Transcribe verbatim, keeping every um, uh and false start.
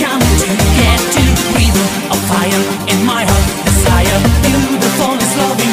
Coming to get to breathe, a fire in my heart, desire, beautiful is loving.